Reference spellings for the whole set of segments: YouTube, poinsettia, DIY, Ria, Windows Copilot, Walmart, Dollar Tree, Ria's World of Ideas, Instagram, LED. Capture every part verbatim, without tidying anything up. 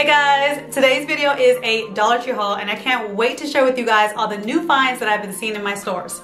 Hey guys, today's video is a Dollar Tree haul and I can't wait to share with you guys all the new finds that I've been seeing in my stores.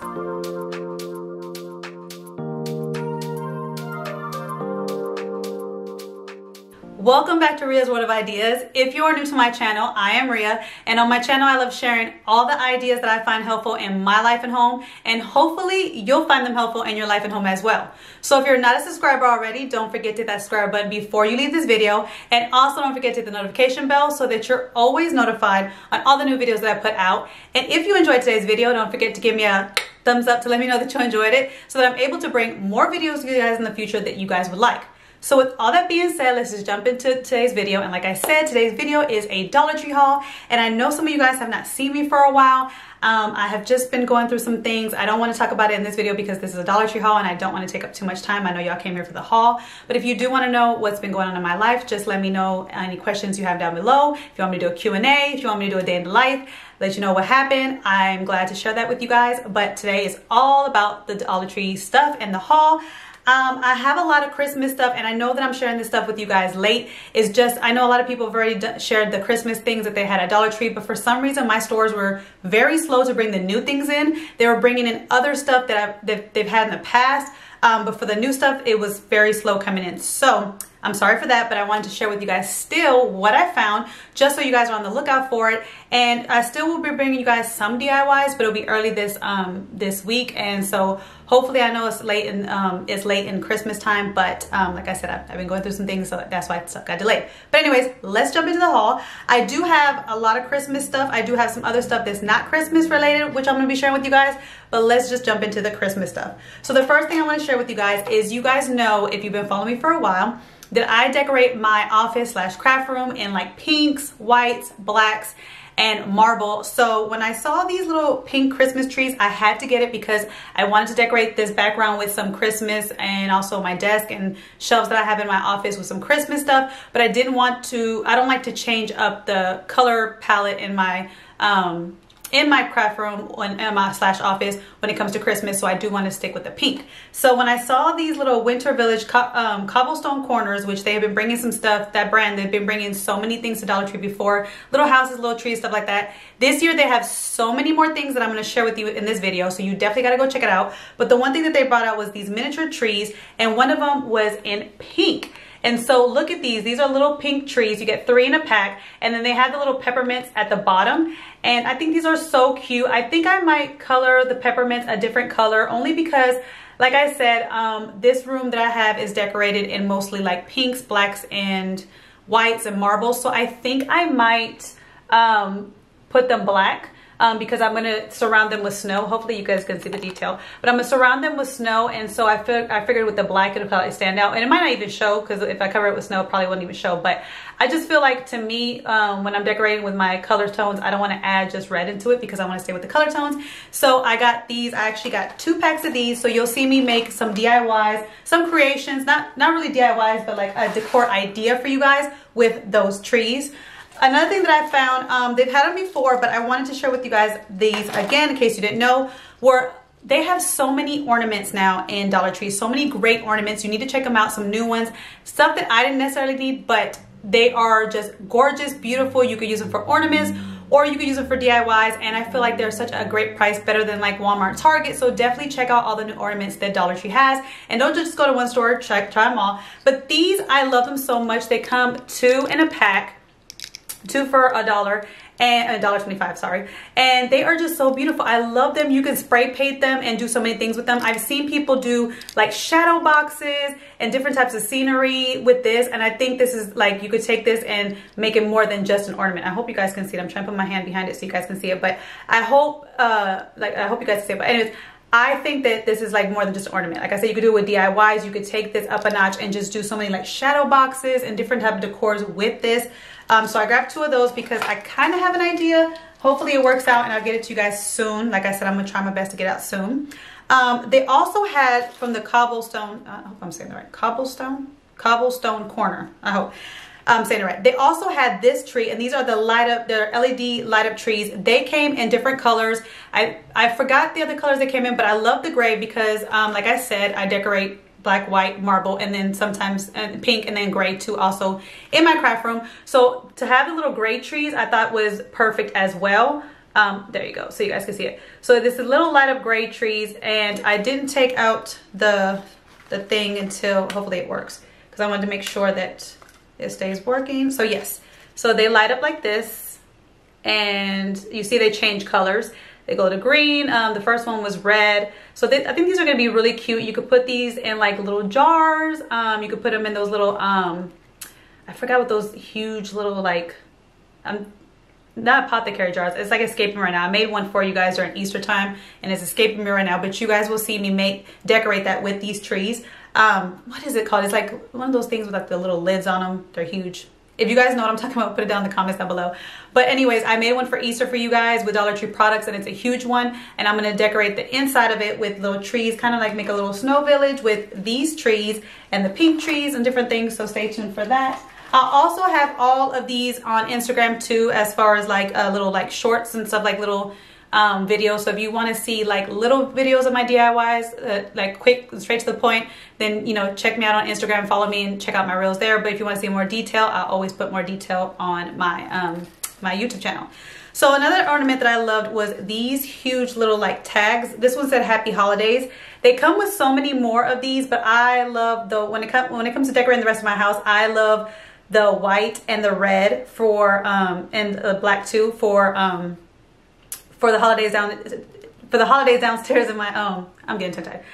Welcome back to Ria's World of Ideas. If you are new to my channel, I am Ria, and on my channel I love sharing all the ideas that I find helpful in my life and home, and hopefully you'll find them helpful in your life and home as well. So if you're not a subscriber already, don't forget to hit that subscribe button before you leave this video, and also don't forget to hit the notification bell so that you're always notified on all the new videos that I put out. And if you enjoyed today's video, don't forget to give me a thumbs up to let me know that you enjoyed it so that I'm able to bring more videos to you guys in the future that you guys would like. So with all that being said, let's just jump into today's video. And like I said, today's video is a Dollar Tree haul. And I know some of you guys have not seen me for a while. Um, I have just been going through some things. I don't want to talk about it in this video because this is a Dollar Tree haul and I don't want to take up too much time. I know y'all came here for the haul. But if you do want to know what's been going on in my life, just let me know any questions you have down below. If you want me to do a Q and A, if you want me to do a day in the life, let you know what happened. I'm glad to share that with you guys. But today is all about the Dollar Tree stuff and the haul. Um, I have a lot of Christmas stuff, and I know that I'm sharing this stuff with you guys late. It's just, I know a lot of people have already shared the Christmas things that they had at Dollar Tree, but for some reason my stores were very slow to bring the new things in. They were bringing in other stuff that, I've, that they've had in the past, um, but for the new stuff it was very slow coming in. So I'm sorry for that, but I wanted to share with you guys still what I found, just so you guys are on the lookout for it. And I still will be bringing you guys some D I Ys, but it'll be early this um, this week. And so hopefully, I know it's late in um, it's late in Christmas time, but um, like I said, I've, I've been going through some things, so that's why it got delayed. But anyways, let's jump into the haul. I do have a lot of Christmas stuff. I do have some other stuff that's not Christmas related, which I'm gonna be sharing with you guys. But let's just jump into the Christmas stuff. So the first thing I want to share with you guys is, you guys know, if you've been following me for a while, that I decorate my office slash craft room in like pinks, whites, blacks, and marble. So when I saw these little pink Christmas trees, I had to get it because I wanted to decorate this background with some Christmas, and also my desk and shelves that I have in my office with some Christmas stuff. But I didn't want to, I don't like to change up the color palette in my um, in my craft room and my slash office when it comes to Christmas, so I do want to stick with the pink. So when I saw these little Winter Village co um, cobblestone corners, which they have been bringing some stuff, that brand, they've been bringing so many things to Dollar Tree before, little houses, little trees, stuff like that. This year they have so many more things that I'm going to share with you in this video, so you definitely got to go check it out. But the one thing that they brought out was these miniature trees, and one of them was in pink. And so look at these, these are little pink trees. You get three in a pack, and then they have the little peppermints at the bottom. And I think these are so cute. I think I might color the peppermints a different color, only because, like I said, um, this room that I have is decorated in mostly like pinks, blacks, and whites and marbles. So I think I might um, put them black. Um, because I'm going to surround them with snow. Hopefully you guys can see the detail, but I'm going to surround them with snow. And so I, fig I figured with the black it'll probably stand out, and it might not even show, because if I cover it with snow it probably wouldn't even show. But I just feel like, to me, um, when I'm decorating with my color tones, I don't want to add just red into it because I want to stay with the color tones. So I got these. I actually got two packs of these, so you'll see me make some D I Ys, some creations, not, not really D I Ys, but like a decor idea for you guys with those trees. Another thing that I found, um, they've had them before, but I wanted to share with you guys these again in case you didn't know, were they have so many ornaments now in Dollar Tree, so many great ornaments. You need to check them out, some new ones, stuff that I didn't necessarily need, but they are just gorgeous, beautiful. You could use them for ornaments, or you could use them for D I Ys, and I feel like they're such a great price, better than like Walmart, Target. So definitely check out all the new ornaments that Dollar Tree has, and don't just go to one store, check, try them all. But these, I love them so much. They come two in a pack, two for a dollar and a dollar twenty-five, sorry. And they are just so beautiful. I love them. You can spray paint them and do so many things with them. I've seen people do like shadow boxes and different types of scenery with this, and I think this is like, you could take this and make it more than just an ornament. I hope you guys can see it. I'm trying to put my hand behind it so you guys can see it, but I hope uh like I hope you guys can see it. But anyways, I think that this is like more than just an ornament. Like I said, you could do it with D I Ys. You could take this up a notch and just do so many like shadow boxes and different type of decors with this. Um, so I grabbed two of those because I kind of have an idea. Hopefully it works out and I'll get it to you guys soon. Like I said, I'm going to try my best to get out soon. Um, they also had from the cobblestone, uh, I hope I'm saying that right, cobblestone? Cobblestone corner, I hope I'm saying it right. They also had this tree, and these are the light up, they're L E D light up trees. They came in different colors. I, I forgot the other colors that came in, but I love the gray because, um, like I said, I decorate black, white, marble, and then sometimes pink, and then gray too also in my craft room. So to have the little gray trees, I thought was perfect as well. Um, there you go, so you guys can see it. So this little light up gray trees, and I didn't take out the, the thing until, hopefully it works, because I wanted to make sure that it stays working. So yes, so they light up like this, and you see they change colors. They go to green. Um, the first one was red. So they, I think these are going to be really cute. You could put these in like little jars. Um, you could put them in those little, um, I forgot what those huge little like, um, not apothecary jars. It's like escaping right now. I made one for you guys during Easter time, and it's escaping me right now. But you guys will see me make decorate that with these trees. Um, what is it called? It's like one of those things with like the little lids on them. They're huge. If you guys know what I'm talking about, put it down in the comments down below. But anyways, I made one for Easter for you guys with Dollar Tree products, and it's a huge one. And I'm going to decorate the inside of it with little trees, kind of like make a little snow village with these trees and the pink trees and different things. So stay tuned for that. I'll also have all of these on Instagram too, as far as like a little like shorts and stuff, like little um, videos. So if you want to see like little videos of my D I Ys, uh, like quick, straight to the point, then, you know, check me out on Instagram, follow me and check out my reels there. But if you want to see more detail, I'll always put more detail on my, um, my YouTube channel. So another ornament that I loved was these huge little like tags. This one said Happy Holidays. They come with so many more of these, but I love the, when it comes, when it comes to decorating the rest of my house, I love the white and the red for, um, and the black too for, um, for the holidays down, for the holidays downstairs in my own, I'm getting tongue tied.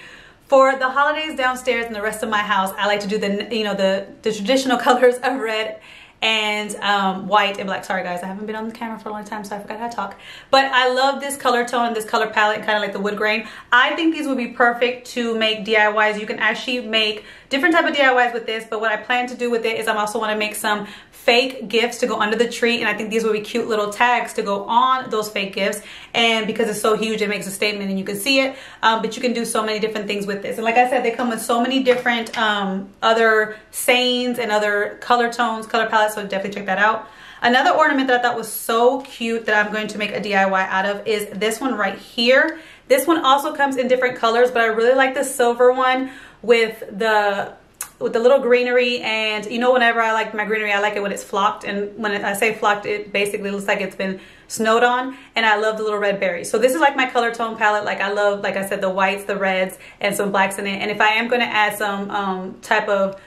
For the holidays downstairs and the rest of my house, I like to do the, you know, the, the traditional colors of red and um, white and black. Sorry guys, I haven't been on the camera for a long time, so I forgot how to talk. But I love this color tone, this color palette, kind of like the wood grain. I think these would be perfect to make D I Ys. You can actually make different type of D I Ys with this, but what I plan to do with it is I'm also want to make some fake gifts to go under the tree, and I think these would be cute little tags to go on those fake gifts. And because it's so huge, it makes a statement and you can see it, um, but you can do so many different things with this. And like I said, they come with so many different um, other sayings and other color tones, color palettes, so definitely check that out. Another ornament that I thought was so cute that I'm going to make a D I Y out of is this one right here. This one also comes in different colors, but I really like the silver one with the with the little greenery. And you know, whenever I like my greenery, I like it when it's flocked, and when I say flocked, it basically looks like it's been snowed on. And I love the little red berries. So this is like my color tone palette. Like I love, like I said, the whites, the reds, and some blacks in it. And if I am going to add some um, type of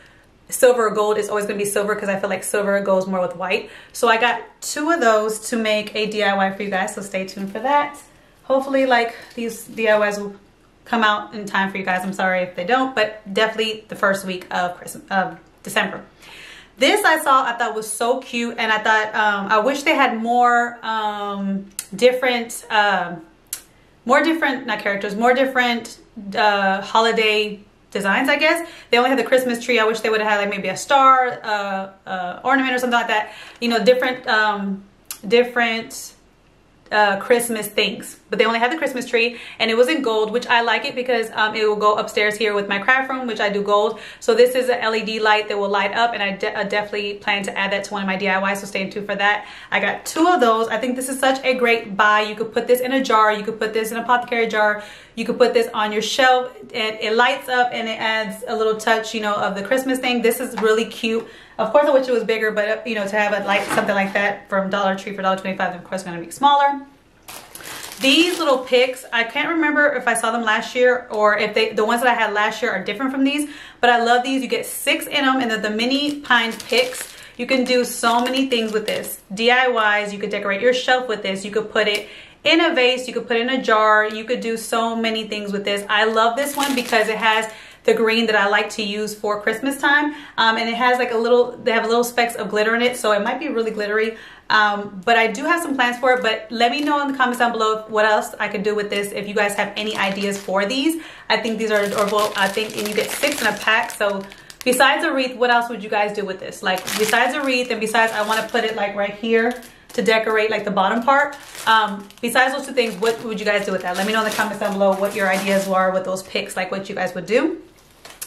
silver or gold, it's always going to be silver, because I feel like silver goes more with white. So I got two of those to make a D I Y for you guys, so stay tuned for that. Hopefully like these D I Ys will come out in time for you guys. I'm sorry if they don't, but definitely the first week of Christmas, of December. This I saw, I thought was so cute, and I thought um, I wish they had more um, different uh, more different not characters more different uh, holiday designs, I guess. They only had the Christmas tree. I wish they would have had like maybe a star uh, uh, ornament or something like that. You know, different um, different uh, Christmas things. But they only had the Christmas tree, and it was in gold, which I like it because um, it will go upstairs here with my craft room, which I do gold. So this is an L E D light that will light up, and I, de I definitely plan to add that to one of my D I Ys, so stay tuned for that. I got two of those. I think this is such a great buy. You could put this in a jar. You could put this in an apothecary jar. You could put this on your shelf, and it lights up, and it adds a little touch, you know, of the Christmas thing. This is really cute. Of course, I wish it was bigger, but, you know, to have a, like something like that from Dollar Tree for a dollar twenty-five, then of course, it's going to be smaller. These little picks, I can't remember if I saw them last year or if they, the ones that I had last year are different from these, but I love these. You get six in them, and they're the mini pine picks. You can do so many things with this. D I Ys, you could decorate your shelf with this. You could put it in a vase, you could put it in a jar, you could do so many things with this. I love this one because it has the green that I like to use for Christmas time, um, and it has like a little, they have little specks of glitter in it, so it might be really glittery, um, but I do have some plans for it. But let me know in the comments down below what else I could do with this, if you guys have any ideas for these. I think these are adorable, I think, and you get six in a pack. So besides a wreath, what else would you guys do with this? Like besides a wreath, and besides, I want to put it like right here to decorate like the bottom part. Um, besides those two things, what would you guys do with that? Let me know in the comments down below what your ideas were with those picks, like what you guys would do.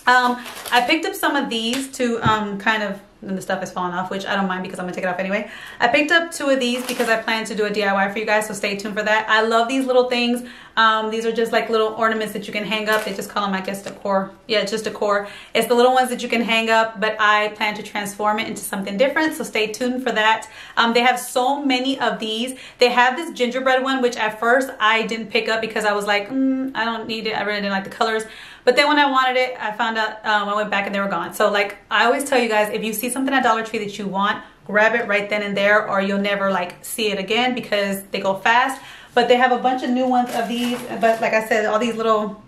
Um, I picked up some of these to um, kind of and the stuff is falling off, which I don't mind because I'm gonna take it off anyway. I picked up two of these because I plan to do a D I Y for you guys, so stay tuned for that. I love these little things. Um, these are just like little ornaments that you can hang up. They just call them, I guess, decor. Yeah, just decor. It's the little ones that you can hang up, but I plan to transform it into something different, so stay tuned for that. Um, they have so many of these. They have this gingerbread one, which at first I didn't pick up because I was like, mm, I don't need it. I really didn't like the colors. But then when I wanted it, I found out, um, I went back and they were gone. So like I always tell you guys, if you see something at Dollar Tree that you want, grab it right then and there, or you'll never like see it again because they go fast. But they have a bunch of new ones of these. But like I said, all these little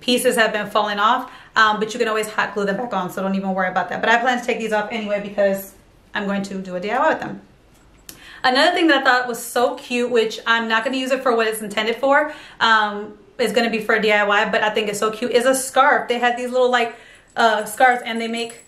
pieces have been falling off. Um, but you can always hot glue them back on, so don't even worry about that. But I plan to take these off anyway because I'm going to do a D I Y with them. Another thing that I thought was so cute, which I'm not going to use it for what it's intended for, um, it's going to be for a D I Y, but I think it's so cute, is a scarf. They had these little like uh, scarves, and they make,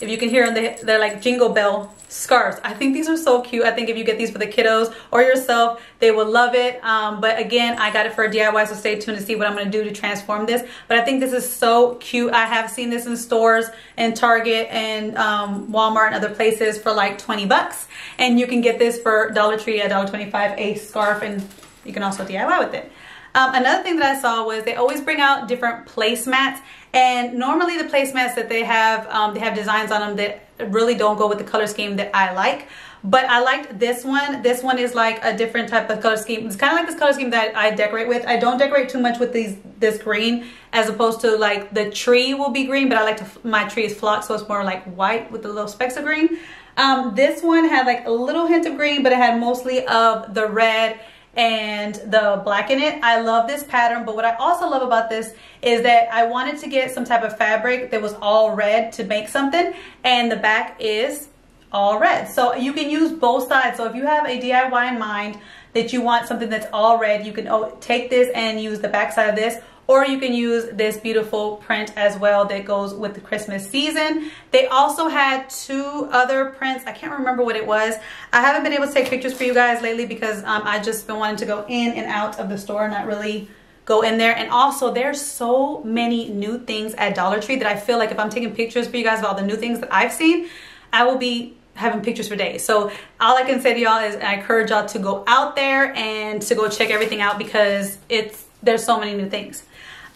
if you can hear them, they, they're like jingle bell scarves. I think these are so cute. I think if you get these for the kiddos or yourself, they will love it. Um, but again, I got it for a D I Y, so stay tuned to see what I'm going to do to transform this. But I think this is so cute. I have seen this in stores and Target and um, Walmart and other places for like twenty bucks. And you can get this for Dollar Tree at a dollar twenty-five, a scarf, and you can also D I Y with it. Um, another thing that I saw was they always bring out different placemats, and normally the placemats that they have, um, they have designs on them that really don't go with the color scheme that I like. But I liked this one. This one is like a different type of color scheme. It's kind of like this color scheme that I decorate with. I don't decorate too much with these this green, as opposed to like the tree will be green, but I like to, my tree is flocked, so it's more like white with the little specks of green. Um, this one had like a little hint of green, but it had mostly of the red and the black in it. I love this pattern, but what I also love about this is that I wanted to get some type of fabric that was all red to make something, and the back is all red. So you can use both sides. So if you have a D I Y in mind that you want something that's all red, you can take this and use the back side of this, or you can use this beautiful print as well that goes with the Christmas season. They also had two other prints. I can't remember what it was. I haven't been able to take pictures for you guys lately because um, I've just been wanting to go in and out of the store, not really go in there. And also, there's so many new things at Dollar Tree that I feel like if I'm taking pictures for you guys of all the new things that I've seen, I will be having pictures for days. So all I can say to y'all is I encourage y'all to go out there and to go check everything out, because it's there's so many new things.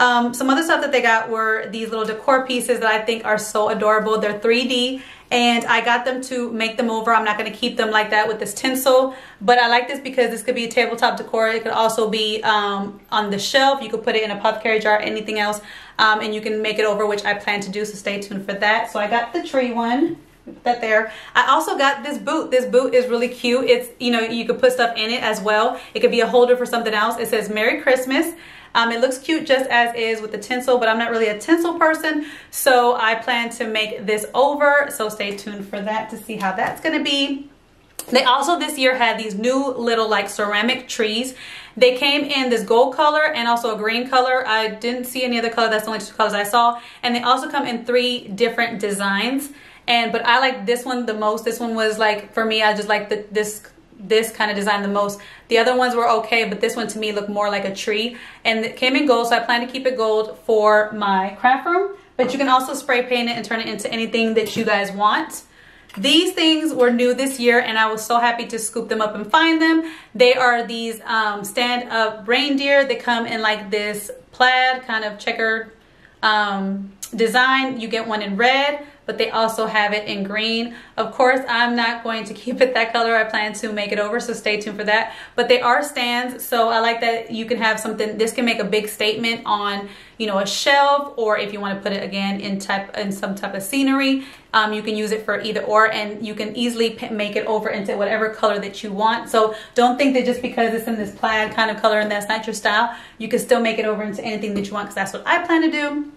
Um, some other stuff that they got were these little decor pieces that I think are so adorable. They're three D, and I got them to make them over. I'm not going to keep them like that with this tinsel, but I like this because this could be a tabletop decor. It could also be um, on the shelf. You could put it in an apothecary jar, anything else, um, and you can make it over, which I plan to do, so stay tuned for that. So I got the tree one. Put that there. I also got this boot. This boot is really cute. It's, you know, you could put stuff in it as well. It could be a holder for something else. It says Merry Christmas. Um, it looks cute just as is with the tinsel, but I'm not really a tinsel person, so I plan to make this over, so stay tuned for that to see how that's going to be. They also this year had these new little like ceramic trees. They came in this gold color and also a green color. I didn't see any other color. That's the only two colors I saw. And they also come in three different designs, and but I like this one the most. This one was like, for me, I just like the, this this kind of design the most. The other ones were okay, but this one to me looked more like a tree, and it came in gold, so I plan to keep it gold for my craft room. But you can also spray paint it and turn it into anything that you guys want. These things were new this year, and I was so happy to scoop them up and find them. They are these um, stand up reindeer. They come in like this plaid kind of checkered um, design. You get one in red, but they also have it in green. Of course, I'm not going to keep it that color. I plan to make it over, so stay tuned for that. But they are stands, so I like that you can have something. This can make a big statement on, you know, a shelf, or if you want to put it again in type in some type of scenery. Um, you can use it for either or, and you can easily make it over into whatever color that you want. So don't think that just because it's in this plaid kind of color and that's not your style, you can still make it over into anything that you want, because that's what I plan to do.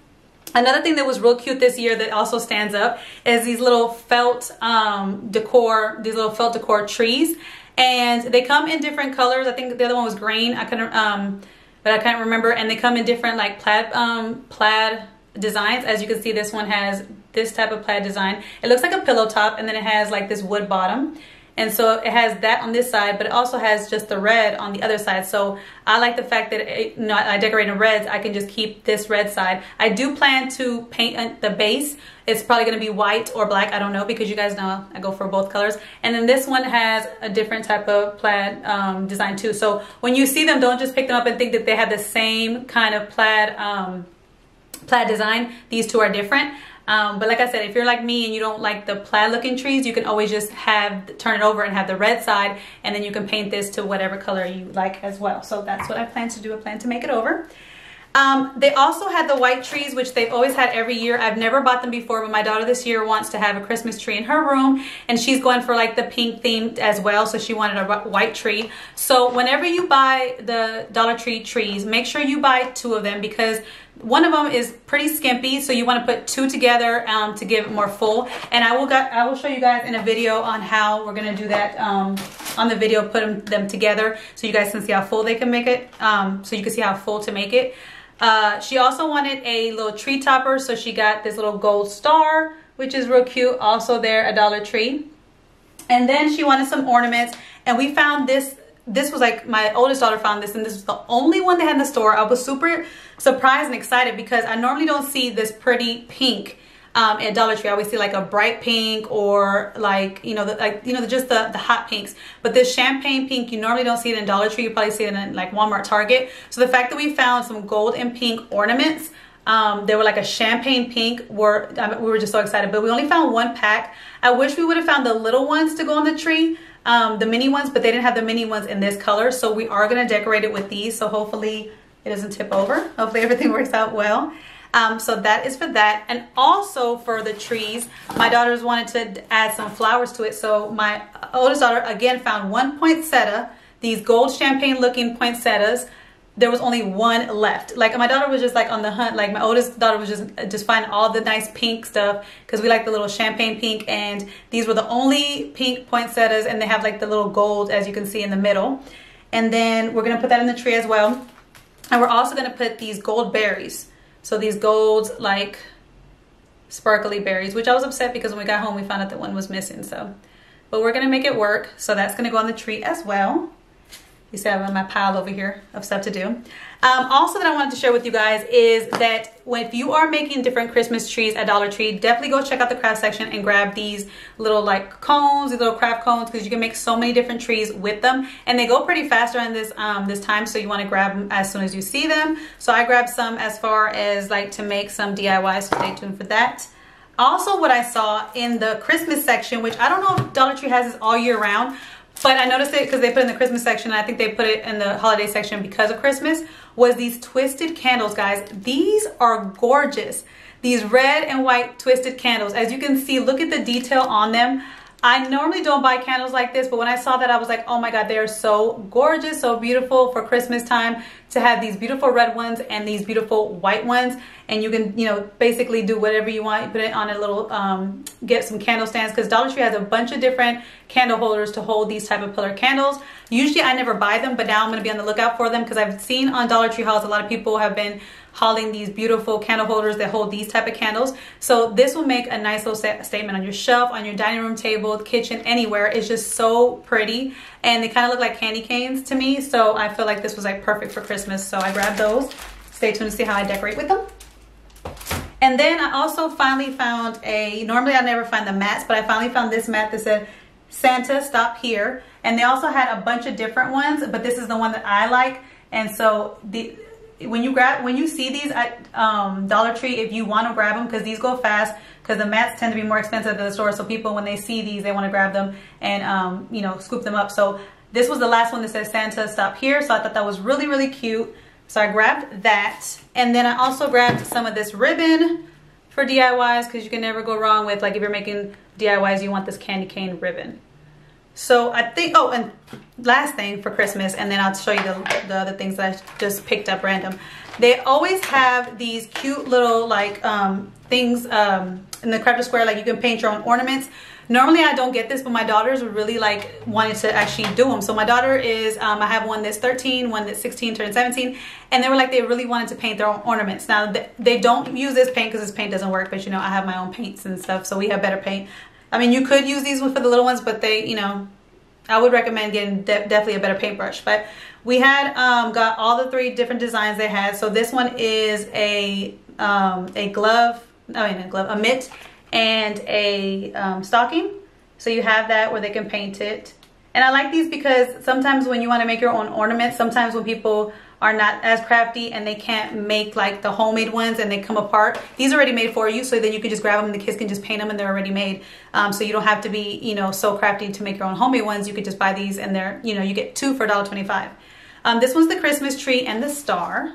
Another thing that was real cute this year that also stands up is these little felt um, decor, these little felt decor trees, and they come in different colors. I think the other one was green, I couldn't, um, but I can't remember. And they come in different like plaid, um, plaid designs. As you can see, this one has this type of plaid design. It looks like a pillow top, and then it has like this wood bottom. And so it has that on this side, but it also has just the red on the other side. So I like the fact that it, you know, I decorate in reds. I can just keep this red side. I do plan to paint the base. It's probably going to be white or black. I don't know, because you guys know I go for both colors. And then this one has a different type of plaid um, design too. So when you see them, don't just pick them up and think that they have the same kind of plaid um, plaid design. These two are different. Um, but like I said, if you're like me and you don't like the plaid looking trees, you can always just have turn it over and have the red side, and then you can paint this to whatever color you like as well. So that's what I plan to do. I plan to make it over. Um, they also had the white trees, which they've always had every year. I've never bought them before, but my daughter this year wants to have a Christmas tree in her room, and she's going for like the pink themed as well, so she wanted a white tree. So whenever you buy the Dollar Tree trees, make sure you buy two of them, because one of them is pretty skimpy, so you want to put two together um, to give it more full. And I will got, I will show you guys in a video on how we're going to do that. Um, on the video, put them, them together so you guys can see how full they can make it, um, so you can see how full to make it. Uh, she also wanted a little tree topper, so she got this little gold star, which is real cute. Also there, a Dollar Tree. And then she wanted some ornaments, and we found this. This was like, my oldest daughter found this, and this was the only one they had in the store. I was super surprised and excited because I normally don't see this pretty pink um, at Dollar Tree. I always see like a bright pink, or like, you know, the, like, you know, the, just the, the hot pinks. But this champagne pink, you normally don't see it in Dollar Tree. You probably see it in like Walmart, Target. So the fact that we found some gold and pink ornaments, um, they were like a champagne pink, were, I mean, we were just so excited. But we only found one pack. I wish we would have found the little ones to go on the tree, um, the mini ones, but they didn't have the mini ones in this color. So we are going to decorate it with these. So hopefully it doesn't tip over. Hopefully everything works out well. Um, so that is for that. And also for the trees, my daughters wanted to add some flowers to it. So my oldest daughter, again, found one poinsettia, these gold champagne looking poinsettias. There was only one left. Like, my daughter was just like on the hunt. Like, my oldest daughter was just just finding all the nice pink stuff, because we like the little champagne pink, and these were the only pink poinsettias, and they have like the little gold, as you can see, in the middle. And then we're gonna put that in the tree as well. And we're also gonna put these gold berries. So these gold, like, sparkly berries, which I was upset because when we got home, we found out that one was missing, so. But we're gonna make it work, so that's gonna go on the tree as well. You see I have my pile over here of stuff to do. Um, also that I wanted to share with you guys is that when, if you are making different Christmas trees at Dollar Tree, definitely go check out the craft section and grab these little like cones, these little craft cones, because you can make so many different trees with them, and they go pretty fast around this um, this time, so you want to grab them as soon as you see them. So I grabbed some as far as like to make some D I Ys, so stay tuned for that. Also, what I saw in the Christmas section, which I don't know if Dollar Tree has this all year round, but I noticed it because they put it in the Christmas section, and I think they put it in the holiday section because of Christmas, was these twisted candles, guys. These are gorgeous. These red and white twisted candles. As you can see, look at the detail on them. I normally don't buy candles like this, but when I saw that, I was like, oh my God, they are so gorgeous, so beautiful for Christmas time to have these beautiful red ones and these beautiful white ones. And you can, you know, basically do whatever you want. You put it on a little, um, get some candle stands, because Dollar Tree has a bunch of different candle holders to hold these type of pillar candles. Usually I never buy them, but now I'm going to be on the lookout for them, because I've seen on Dollar Tree hauls, a lot of people have been hauling these beautiful candle holders that hold these type of candles. So this will make a nice little statement on your shelf, on your dining room table, the kitchen, anywhere. It's just so pretty, and they kind of look like candy canes to me, so I feel like this was like perfect for Christmas. So I grabbed those. Stay tuned to see how I decorate with them. And then I also finally found a, normally I never find the mats, but I finally found this mat that said Santa Stop Here, and they also had a bunch of different ones, but this is the one that I like. And so the when you grab when you see these at um, Dollar Tree, if you want to grab them, because these go fast, because the mats tend to be more expensive than the store, so people, when they see these, they want to grab them and um, you know, scoop them up. So this was the last one that says Santa Stop Here, so I thought that was really, really cute. So I grabbed that, and then I also grabbed some of this ribbon for D I Ys, because you can never go wrong with, like, if you're making D I Ys, you want this candy cane ribbon. So I think, oh, and last thing for Christmas, and then I'll show you the, the other things that I just picked up random. They always have these cute little like um, things um, in the crafter square, like you can paint your own ornaments. Normally I don't get this, but my daughters really like wanted to actually do them. So my daughter is, um, I have one that's thirteen, one that's sixteen, turned seventeen, and they were like, they really wanted to paint their own ornaments. Now they don't use this paint because this paint doesn't work, but you know, I have my own paints and stuff, so we have better paint. I mean, you could use these for the little ones, but they, you know, I would recommend getting de definitely a better paintbrush. But we had um, got all the three different designs they had. So this one is a um, a glove, I mean a glove, a mitt and a um, stocking. So you have that where they can paint it. And I like these because sometimes when you want to make your own ornaments, sometimes when people are not as crafty and they can't make like the homemade ones and they come apart, these are already made for you, so then you can just grab them and the kids can just paint them and they're already made. Um, so you don't have to be, you know, so crafty to make your own homemade ones. You could just buy these and they're, you know, you get two for a dollar twenty-five. Um, this one's the Christmas tree and the star,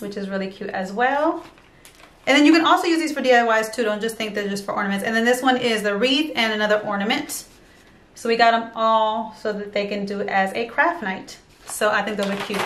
which is really cute as well. And then you can also use these for D I Ys too. Don't just think they're just for ornaments. And then this one is the wreath and another ornament. So we got them all so that they can do it as a craft night. So I think those are cute.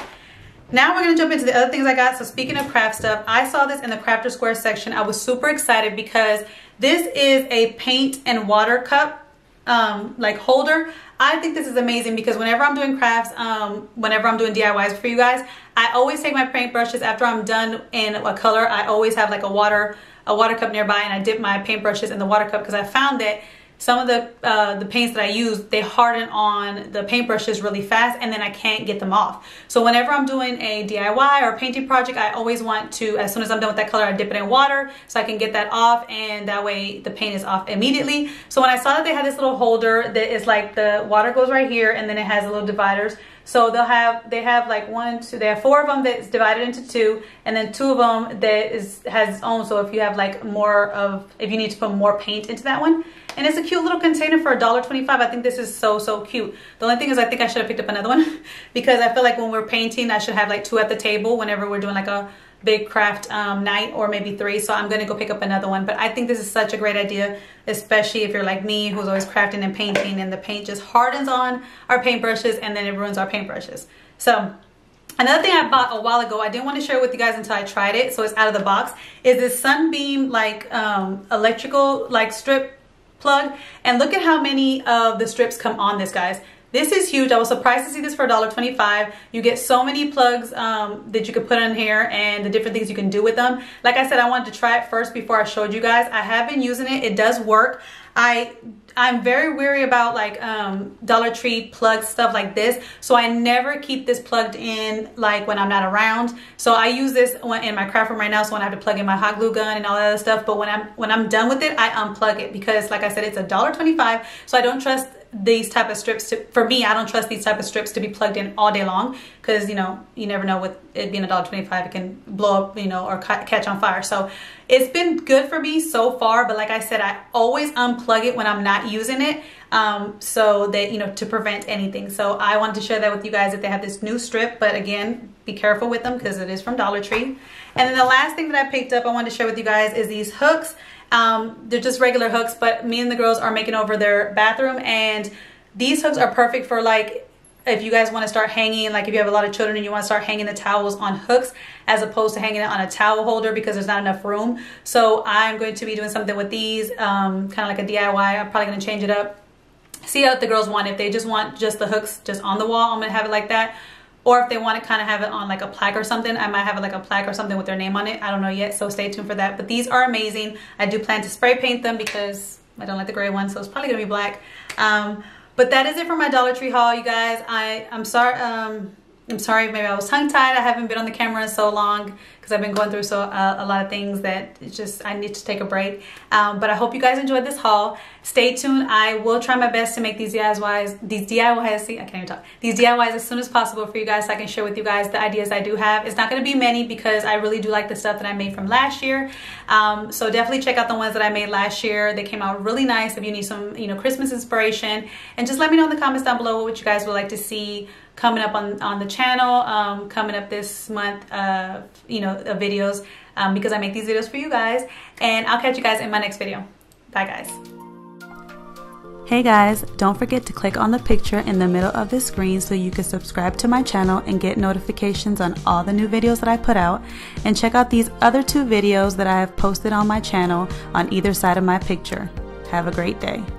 Now we're going to jump into the other things I got. So speaking of craft stuff, I saw this in the Crafter Square section. I was super excited because this is a paint and water cup, um, like holder. I think this is amazing because whenever I'm doing crafts, um, whenever I'm doing D I Ys for you guys, I always take my paint brushes after I'm done in a color. I always have like a water, a water cup nearby, and I dip my paint brushes in the water cup because I found that some of the uh, the paints that I use, they harden on the paintbrushes really fast and then I can't get them off. So whenever I'm doing a D I Y or a painting project, I always want to, as soon as I'm done with that color, I dip it in water so I can get that off, and that way the paint is off immediately. So when I saw that they had this little holder that is like the water goes right here and then it has a little dividers. So they'll have, they have like one, two, they have four of them that's divided into two, and then two of them that is, has its own. So if you have like more of, if you need to put more paint into that one. And it's a cute little container for a dollar twenty-five. I think this is so, so cute. The only thing is I think I should have picked up another one because I feel like when we're painting, I should have like two at the table whenever we're doing like a big craft um, night, or maybe three. So I'm going to go pick up another one. But I think this is such a great idea, especially if you're like me who's always crafting and painting and the paint just hardens on our paintbrushes and then it ruins our paintbrushes. So another thing I bought a while ago, I didn't want to share it with you guys until I tried it, so it's out of the box, is this Sunbeam like um, electrical like strip plug. And look at how many of the strips come on this, guys. This is huge. I was surprised to see this for a dollar twenty-five. You get so many plugs um, that you can put on here and the different things you can do with them. Like I said, I wanted to try it first before I showed you guys. I have been using it. It does work. I, I'm very weary about like um, Dollar Tree plug stuff like this. So I never keep this plugged in like when I'm not around. So I use this in my craft room right now. So when I have to plug in my hot glue gun and all that other stuff. But when I'm, when I'm done with it, I unplug it because like I said, it's a dollar twenty-five. So I don't trust these type of strips to, for me, I don't trust these type of strips to be plugged in all day long because, you know, you never know with it being a dollar twenty-five, it can blow up, you know, or ca catch on fire. So it's been good for me so far, but like I said, I always unplug it when I'm not using it, um, so that, you know, to prevent anything. So I wanted to share that with you guys that they have this new strip, but again, be careful with them because it is from Dollar Tree. And then the last thing that I picked up I wanted to share with you guys is these hooks. Um, they're just regular hooks, but me and the girls are making over their bathroom, and these hooks are perfect for like if you guys want to start hanging, like if you have a lot of children and you want to start hanging the towels on hooks as opposed to hanging it on a towel holder because there's not enough room. So I'm going to be doing something with these, um, kind of like a D I Y. I'm probably going to change it up, see how the girls want it. If they just want just the hooks just on the wall, I'm going to have it like that. Or if they want to kind of have it on like a plaque or something, I might have it like a plaque or something with their name on it. I don't know yet, so stay tuned for that. But these are amazing. I do plan to spray paint them because I don't like the gray one, so it's probably going to be black. Um, but that is it for my Dollar Tree haul, you guys. I, I'm sorry. Um, I'm sorry, maybe I was tongue-tied. I haven't been on the camera in so long because I've been going through so uh, a lot of things that it's just I need to take a break. Um, but I hope you guys enjoyed this haul. Stay tuned. I will try my best to make these D I Ys, these D I Ys, see, I can't even talk, these D I Ys as soon as possible for you guys so I can share with you guys the ideas I do have. It's not going to be many because I really do like the stuff that I made from last year. Um, so definitely check out the ones that I made last year. They came out really nice if you need some, you know, Christmas inspiration. And just let me know in the comments down below what you guys would like to see coming up on, on the channel, um, coming up this month, uh, you know, of videos, um, because I make these videos for you guys. And I'll catch you guys in my next video. Bye, guys. Hey guys, don't forget to click on the picture in the middle of the screen so you can subscribe to my channel and get notifications on all the new videos that I put out. And check out these other two videos that I have posted on my channel on either side of my picture. Have a great day.